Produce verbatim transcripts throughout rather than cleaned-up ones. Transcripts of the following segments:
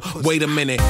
to wait a minute.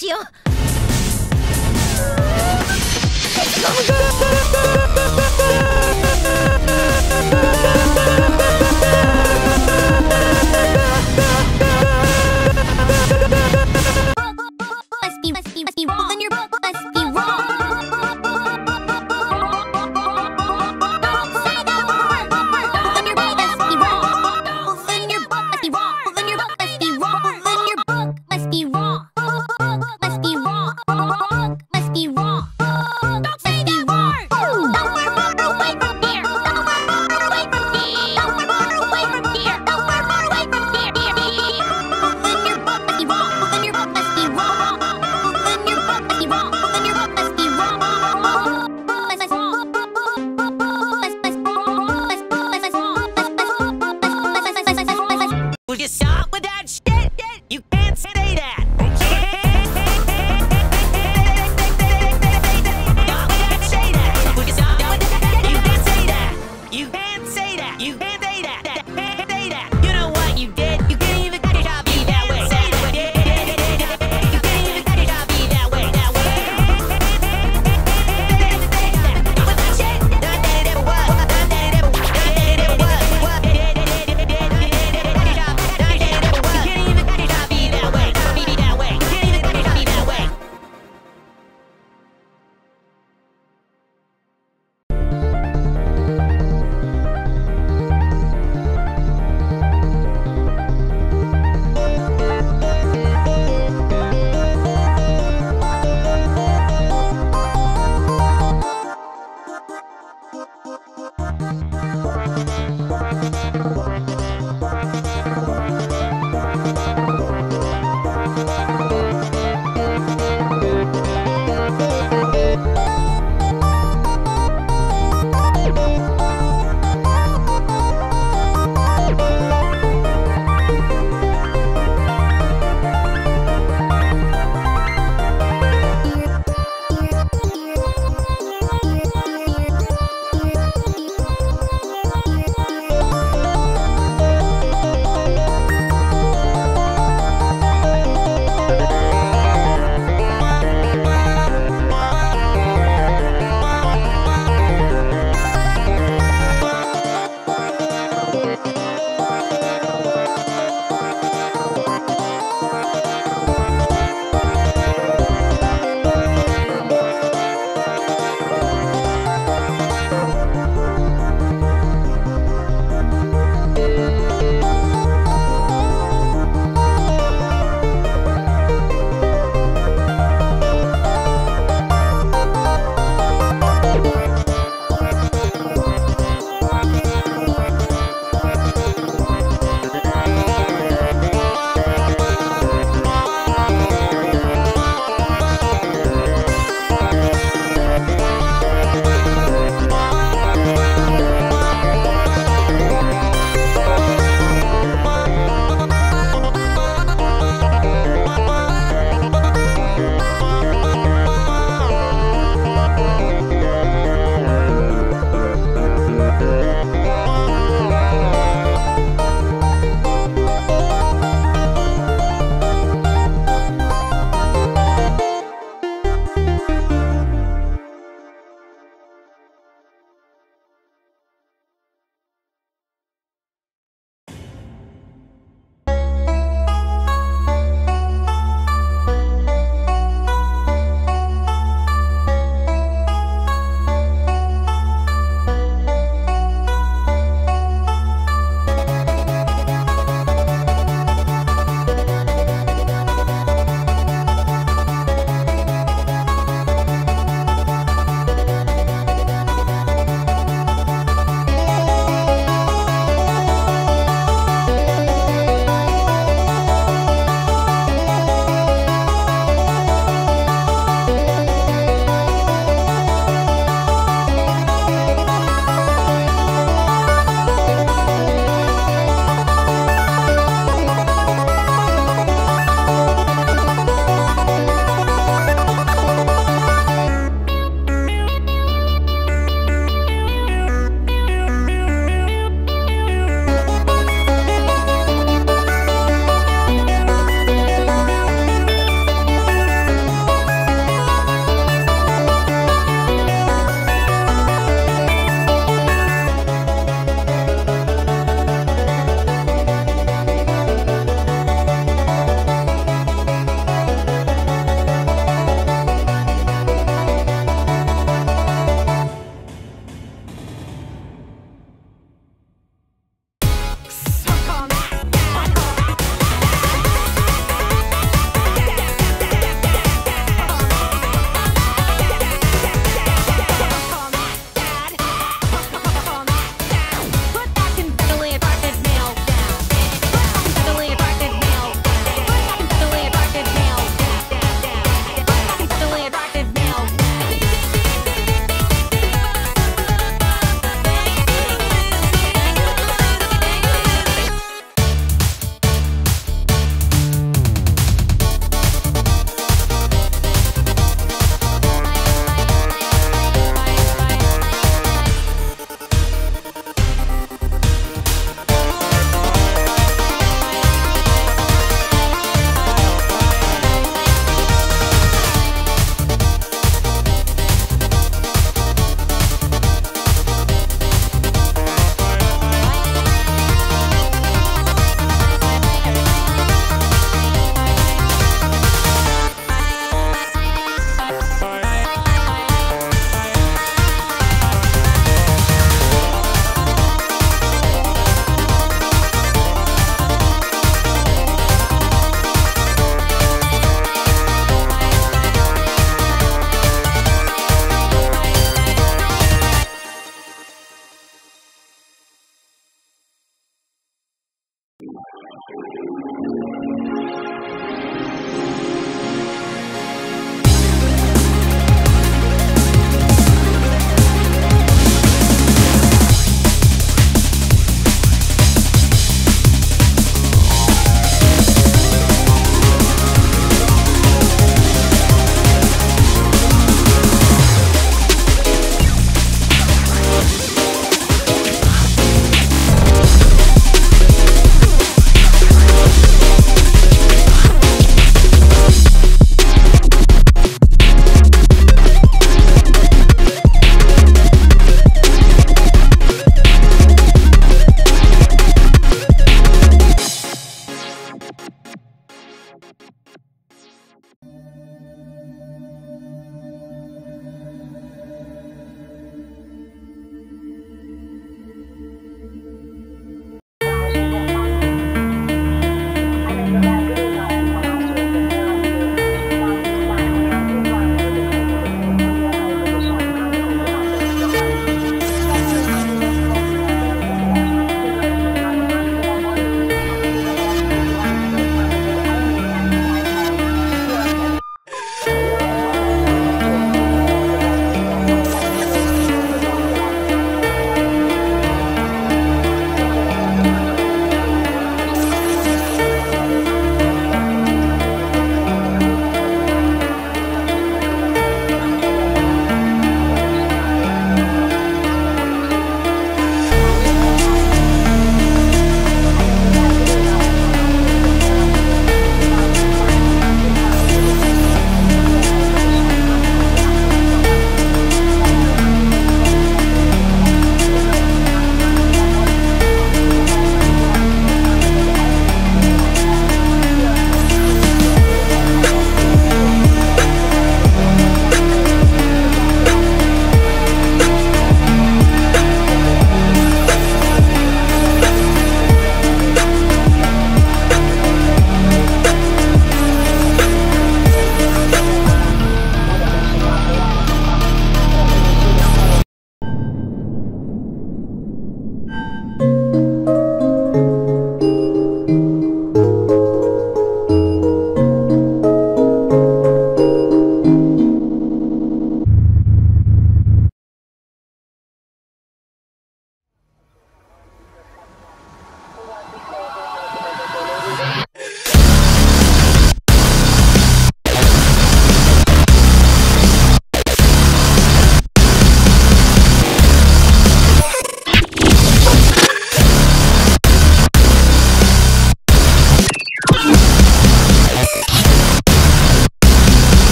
っちよ。